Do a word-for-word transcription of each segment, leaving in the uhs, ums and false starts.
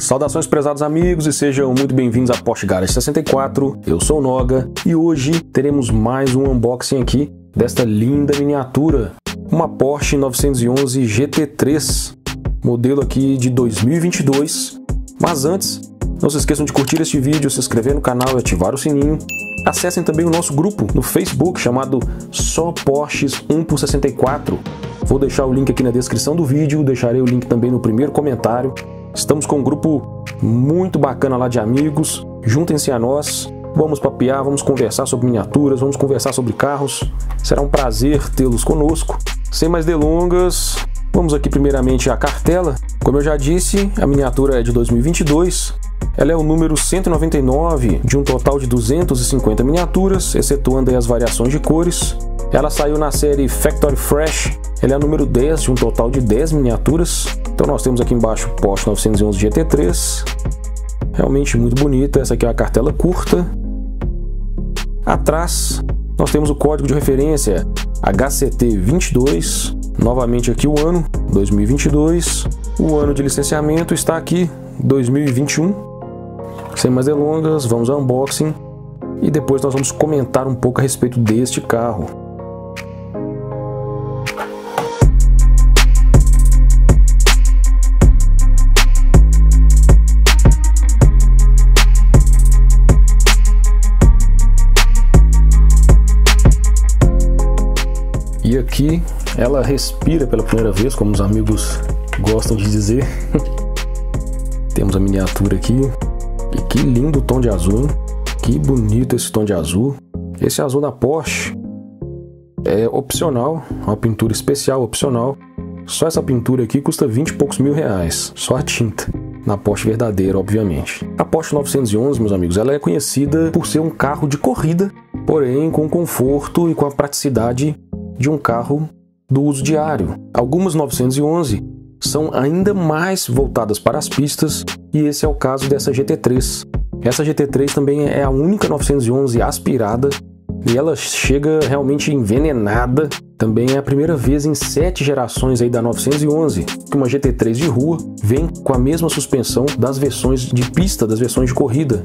Saudações, prezados amigos, e sejam muito bem-vindos à Porsche Garage sessenta e quatro. Eu sou o Noga e hoje teremos mais um unboxing aqui desta linda miniatura, uma Porsche nove onze G T três, modelo aqui de dois mil e vinte e dois. Mas antes, não se esqueçam de curtir este vídeo, se inscrever no canal e ativar o sininho. Acessem também o nosso grupo no Facebook chamado Só Porsches um por sessenta e quatro. Vou deixar o link aqui na descrição do vídeo, deixarei o link também no primeiro comentário. Estamos com um grupo muito bacana lá de amigos, juntem-se a nós, vamos papear, vamos conversar sobre miniaturas, vamos conversar sobre carros. Será um prazer tê-los conosco. Sem mais delongas, vamos aqui primeiramente à cartela. Como eu já disse, a miniatura é de dois mil e vinte e dois, ela é o número cento e noventa e nove de um total de duzentas e cinquenta miniaturas, excetuando aí as variações de cores. Ela saiu na série Factory Fresh, ela é a número dez de um total de dez miniaturas. Então nós temos aqui embaixo Porsche nove onze G T três, realmente muito bonita, essa aqui é uma cartela curta. Atrás nós temos o código de referência H C T vinte e dois, novamente aqui o ano, dois mil e vinte e dois. O ano de licenciamento está aqui, dois mil e vinte e um. Sem mais delongas, vamos ao unboxing e depois nós vamos comentar um pouco a respeito deste carro. E aqui ela respira pela primeira vez, como os amigos gostam de dizer. Temos a miniatura aqui. E que lindo tom de azul, hein? Que bonito esse tom de azul. Esse azul da Porsche é opcional, uma pintura especial opcional. Só essa pintura aqui custa vinte e poucos mil reais, só a tinta. Na Porsche verdadeira, obviamente. A Porsche nove onze, meus amigos, ela é conhecida por ser um carro de corrida, porém com conforto e com a praticidade de um carro do uso diário. Algumas nove onze são ainda mais voltadas para as pistas e esse é o caso dessa G T três. Essa G T três também é a única nove onze aspirada e ela chega realmente envenenada. Também é a primeira vez em sete gerações aí da nove onze que uma G T três de rua vem com a mesma suspensão das versões de pista, das versões de corrida.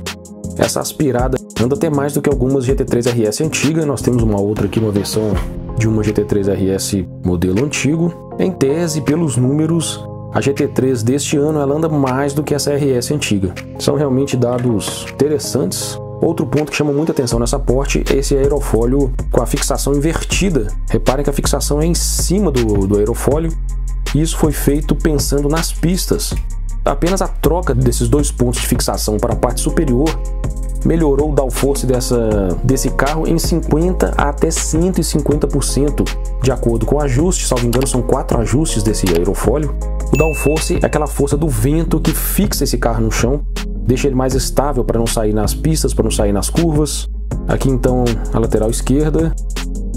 Essa aspirada anda até mais do que algumas G T três R S antigas. Nós temos uma outra aqui, uma versão de uma G T três R S modelo antigo. Em tese, pelos números, a G T três deste ano ela anda mais do que essa R S antiga. São realmente dados interessantes. Outro ponto que chama muita atenção nessa Porsche é esse aerofólio com a fixação invertida. Reparem que a fixação é em cima do, do aerofólio. Isso foi feito pensando nas pistas. Apenas a troca desses dois pontos de fixação para a parte superior melhorou o downforce dessa, desse carro em cinquenta por cento a até cento e cinquenta por cento, de acordo com o ajuste. Salvo engano, são quatro ajustes desse aerofólio. O downforce é aquela força do vento que fixa esse carro no chão, deixa ele mais estável para não sair nas pistas, para não sair nas curvas. Aqui então a lateral esquerda,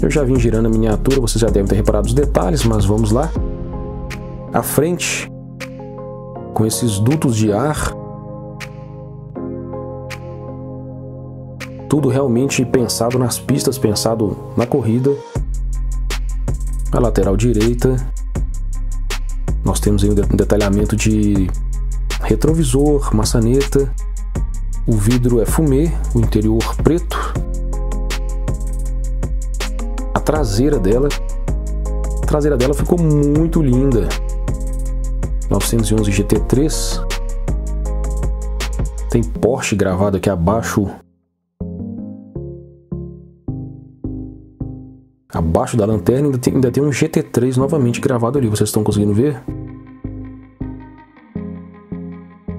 eu já vim girando a miniatura, vocês já devem ter reparado os detalhes, mas vamos lá. A frente, com esses dutos de ar, tudo realmente pensado nas pistas, pensado na corrida. A lateral direita, nós temos aí um detalhamento de retrovisor, maçaneta. O vidro é fumê, o interior preto. A traseira dela, a traseira dela ficou muito linda. nove onze G T três. Tem Porsche gravado aqui abaixo. Abaixo da lanterna ainda tem, ainda tem um G T três novamente gravado ali. Vocês estão conseguindo ver?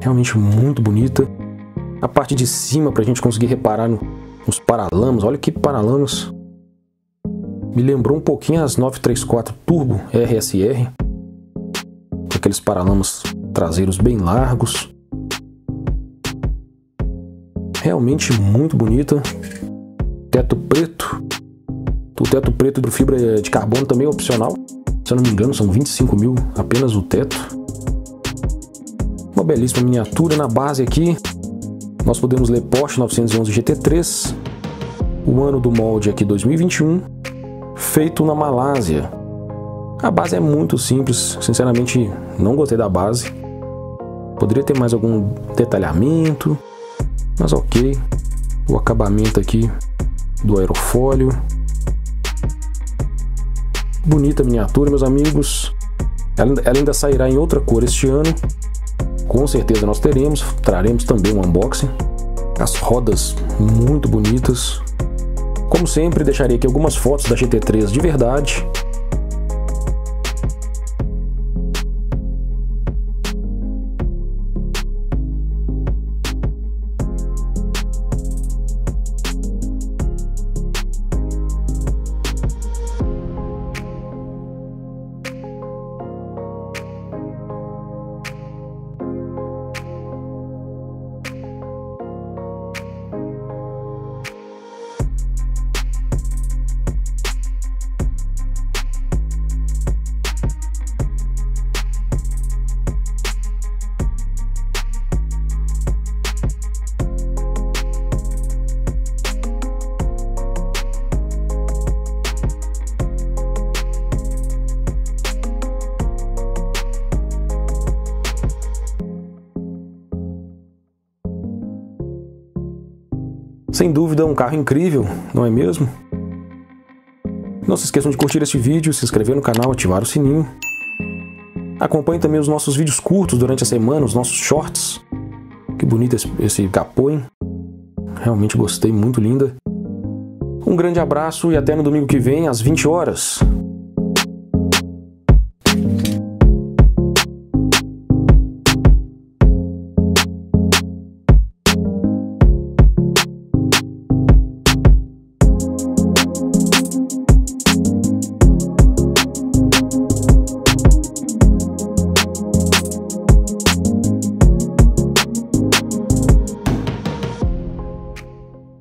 Realmente muito bonita. A parte de cima para a gente conseguir reparar no, nos paralamas. Olha que paralamas. Me lembrou um pouquinho as nove três quatro Turbo R S R. Aqueles paralamas traseiros bem largos. Realmente muito bonita. Teto preto. O teto preto de fibra de carbono também é opcional. Se eu não me engano, são vinte e cinco mil apenas o teto. Uma belíssima miniatura. Na base aqui, nós podemos ler Porsche nove onze G T três. O ano do molde aqui, dois mil e vinte e um. Feito na Malásia. A base é muito simples. Sinceramente, não gostei da base. Poderia ter mais algum detalhamento, mas ok. O acabamento aqui do aerofólio. Bonita miniatura, meus amigos. Ela, ela ainda sairá em outra cor este ano. Com certeza nós teremos. Traremos também um unboxing. As rodas muito bonitas. Como sempre, deixarei aqui algumas fotos da G T três de verdade. Sem dúvida, um carro incrível, não é mesmo? Não se esqueçam de curtir este vídeo, se inscrever no canal, ativar o sininho. Acompanhe também os nossos vídeos curtos durante a semana, os nossos shorts. Que bonito esse, esse capô, hein? Realmente gostei, muito linda. Um grande abraço e até no domingo que vem, às vinte horas.